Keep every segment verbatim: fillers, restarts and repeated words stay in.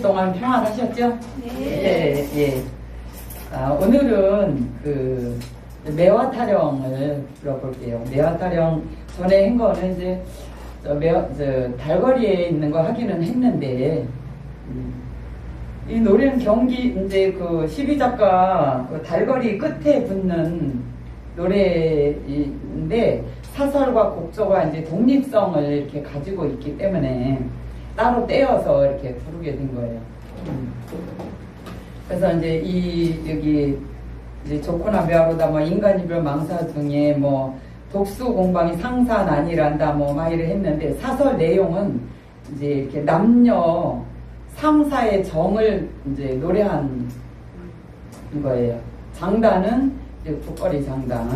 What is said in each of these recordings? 일 년 동안 평안하셨죠? 네. 예, 예. 아, 오늘은 그 매화타령을 들어볼게요. 매화타령 전에 한 거는 이제 저 매화, 저 달거리에 있는 거 하기는 했는데, 음, 이 노래는 경기 이제 그 시비 작가 그 달거리 끝에 붙는 노래인데, 사설과 곡조가 이제 독립성을 이렇게 가지고 있기 때문에 따로 떼어서 이렇게 부르게 된 거예요. 음. 그래서 이제 이 여기 이제 좋거나 매화로다, 뭐 인간이별 망사 중에 뭐 독수 공방이 상사 난이란다, 뭐 막 이래 했는데, 사설 내용은 이제 이렇게 남녀 상사의 정을 이제 노래한 거예요. 장단은 이제 굿거리장단.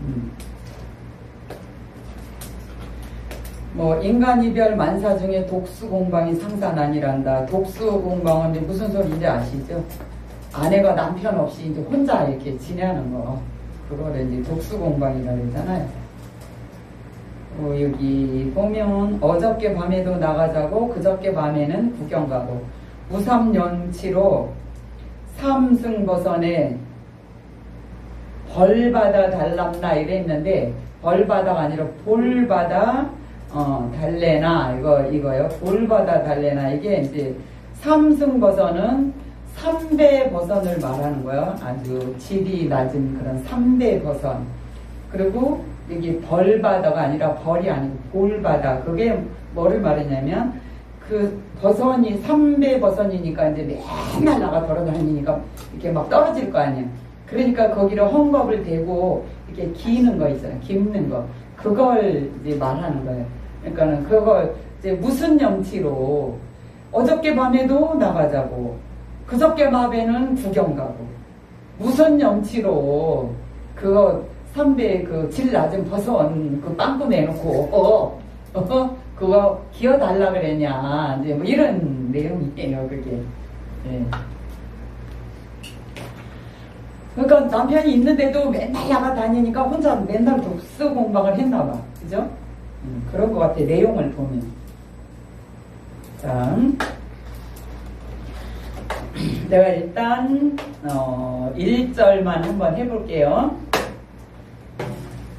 음. 뭐 인간이별 만사 중에 독수공방이 상사난이란다. 독수공방은 이제 무슨 소리인지 아시죠? 아내가 남편 없이 이제 혼자 이렇게 지내는 거, 그거를 이제 독수공방이라고 했잖아요. 어, 여기 보면 어저께 밤에도 나가자고 그저께 밤에는 구경 가고, 우삼연치로 삼승버선에 벌받아 달람나 이랬는데, 벌받아가 아니라 볼받아 어, 달래나, 이거, 이거요. 볼받아 달래나. 이게 이제, 삼승버선은 삼배 버선을 말하는 거예요. 아주 질이 낮은 그런 삼배 버선. 그리고 여기 벌받아가 아니라 벌이 아니고 볼받아. 그게 뭐를 말했냐면, 그 버선이 삼배 버선이니까 이제 맨날 나가 돌아다니니까 이렇게 막 떨어질 거 아니에요. 그러니까 거기를 헝겊을 대고 이렇게 기는 거 있잖아요. 깁는 거. 그걸 이제 말하는 거예요. 그러니까는 그걸 이제 무슨 염치로 어저께 밤에도 나가자고 그저께 밤에는 구경 가고, 무슨 염치로 그거 삼배 그 질 낮은 버선 그 빵꾸 내놓고 어, 어 그거 기어달라 그랬냐, 이제 뭐 이런 내용이에요, 그게. 네. 그러니까 남편이 있는데도 맨날 나가 다니니까 혼자 맨날 독서 공방을 했나봐, 그죠? 음, 그런 것 같아, 내용을 보면. 자, 내가 일단 어, 일 절만 한번 해볼게요.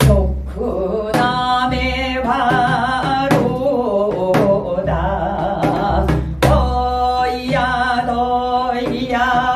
좋구나 매화로다 어이야 너이야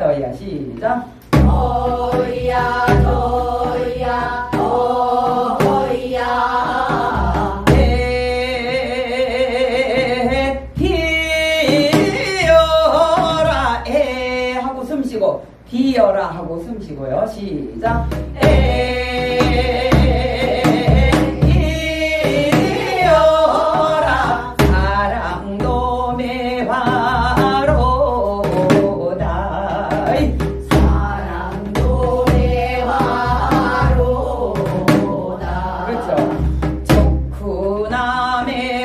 더야 시작. 어이야 더야 어이야 에 디어라 에 하고 숨 쉬고, 디어라 하고 숨 쉬고요. 시작. 에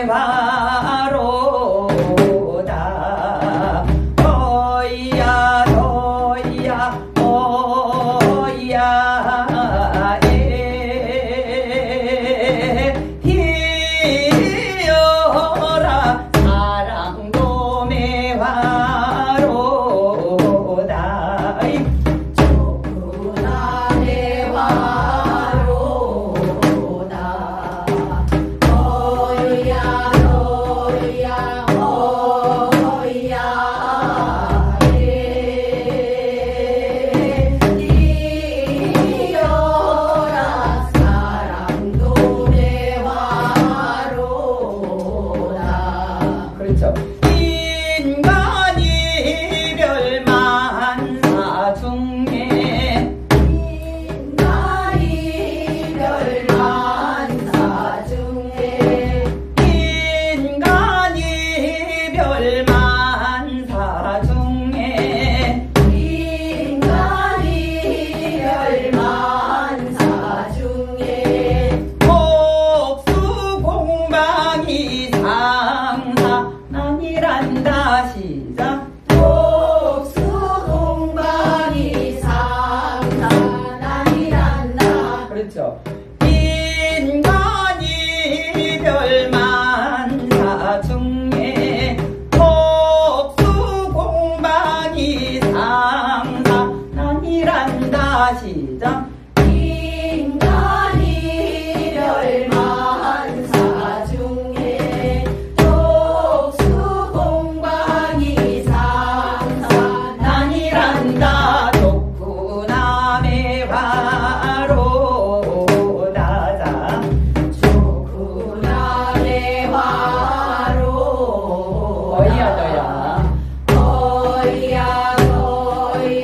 와. 자, 시작. 인간이 열만사 중에 독수공방이 상사난이란다. 좋구나 매화로다자. 좋구나 매화로 어이야 너야 어이야 가루다지.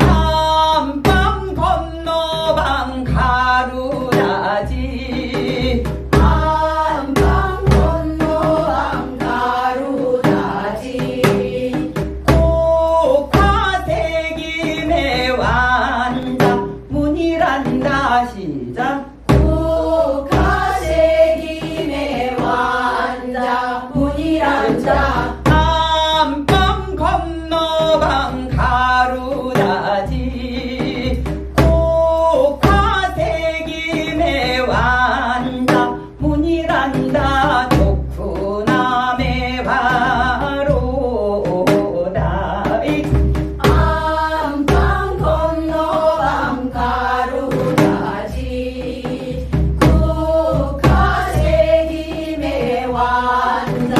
안방 건너 방가루다지. 안방 건너 방가루다지. 안방 건너 방가루다지. 고카색이 매완다 문이란다. 시작. 안방 건너 방가루다지. 고카색이 매완다 문이란다. 좋구나 매화로다. 안방 건너 방가루다지. 고카색이 매완다.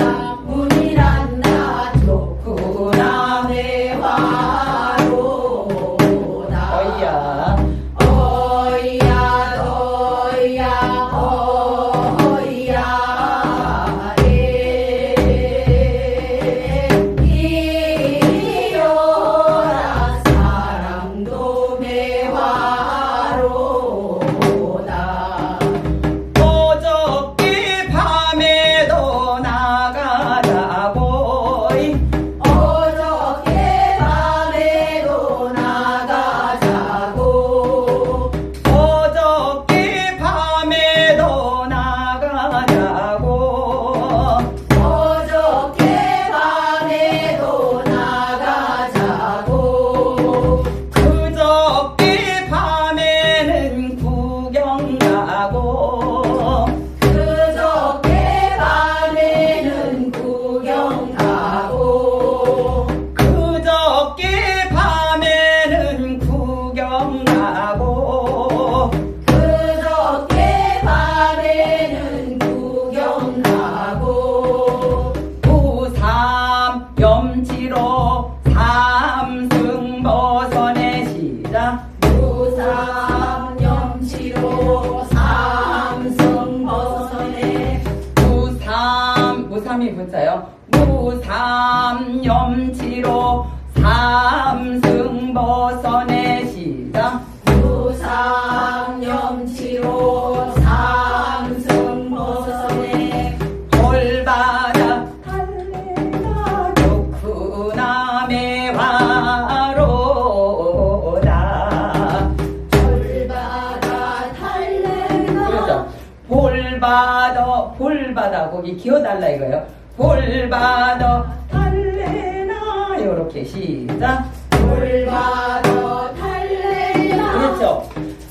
무삼이 붙어요. 무삼 염치로 삼승 벗어내. 시작. 무삼 염치로 삼승 벗어내. 돌바다 달래라. 좋구나 매화로다. 돌바다 달래라. 그렇죠. 돌바다 볼바다 거기 기어달라 이거예요. 볼바다 달래나. 요렇게 시작. 볼바다 달래나. 그렇죠.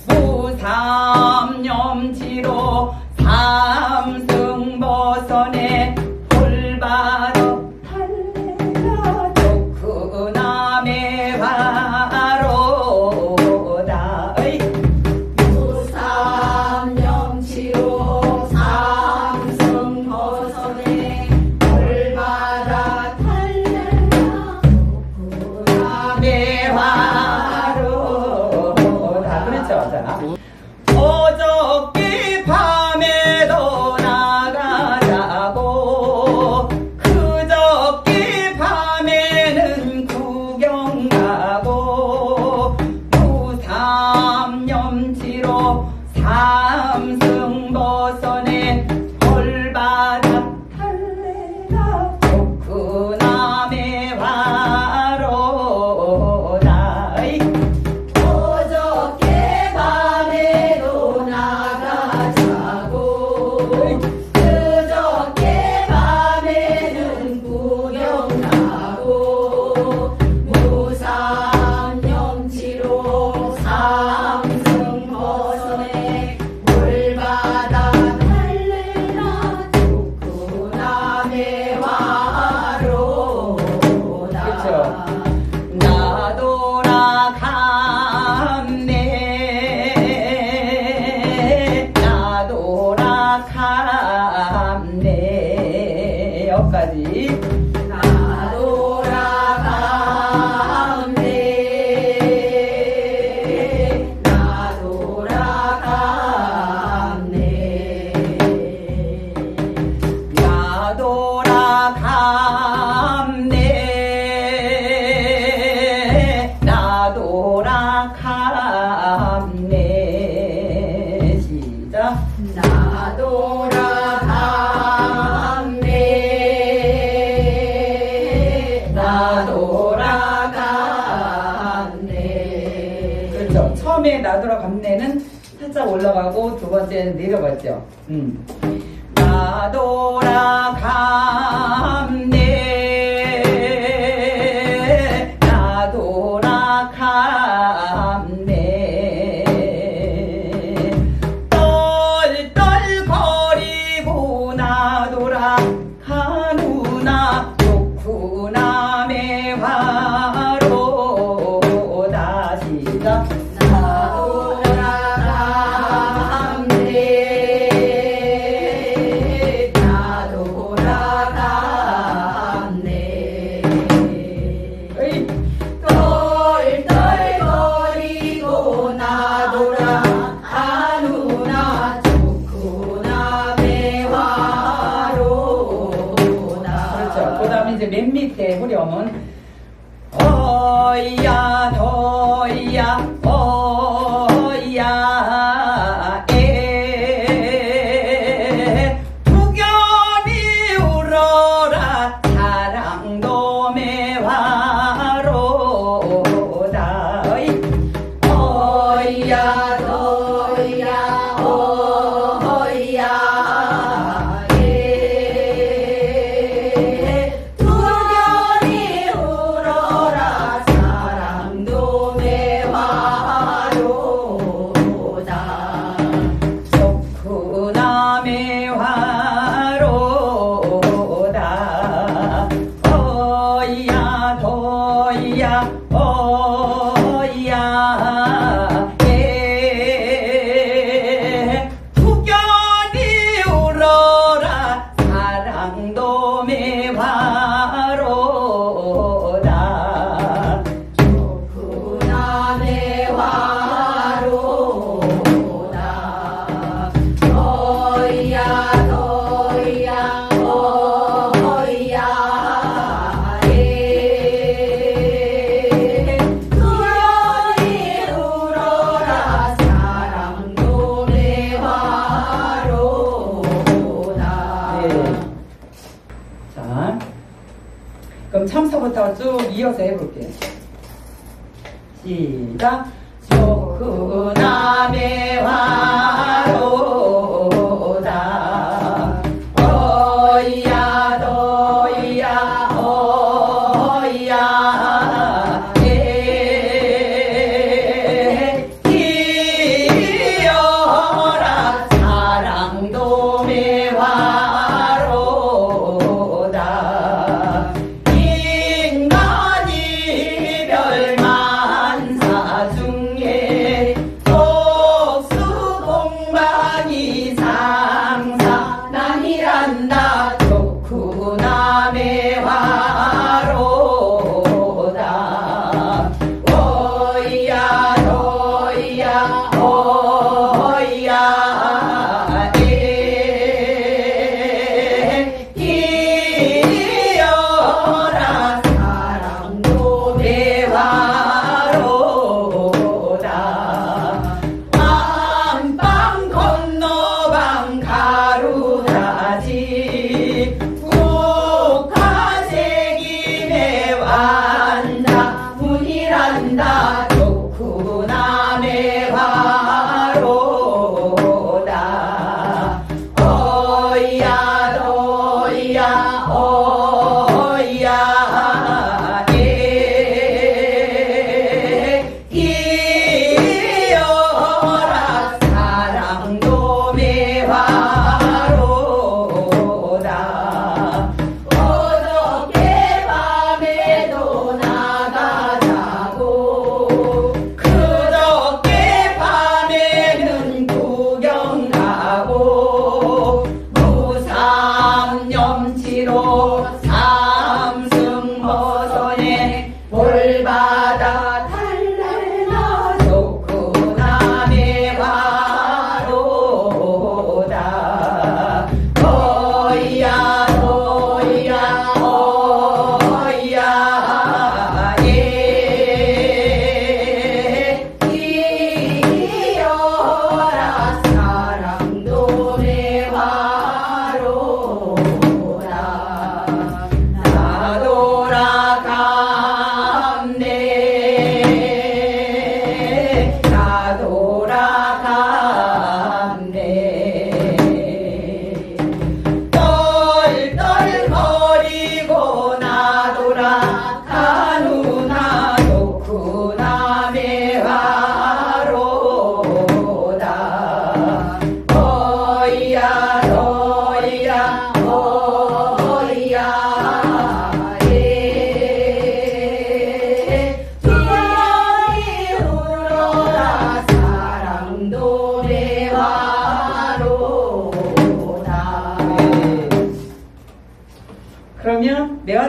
무삼염치로 삼승 벗어내. 볼바다 달래나. 좋구나 매화로다. 무삼염치로 매화타령. 감내 시작 나도라 감내 나도라 감내 그렇죠. 처음에 나도라 감내는 살짝 올라가고 두 번째는 내려갔죠. 음. 나도라 감내 참서부터 쭉 이어서 해볼게요. 시작. 소쿠나 매화로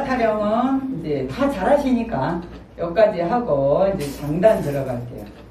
타령은 이제 다 잘하시니까 여기까지 하고 이제 장단 들어갈게요.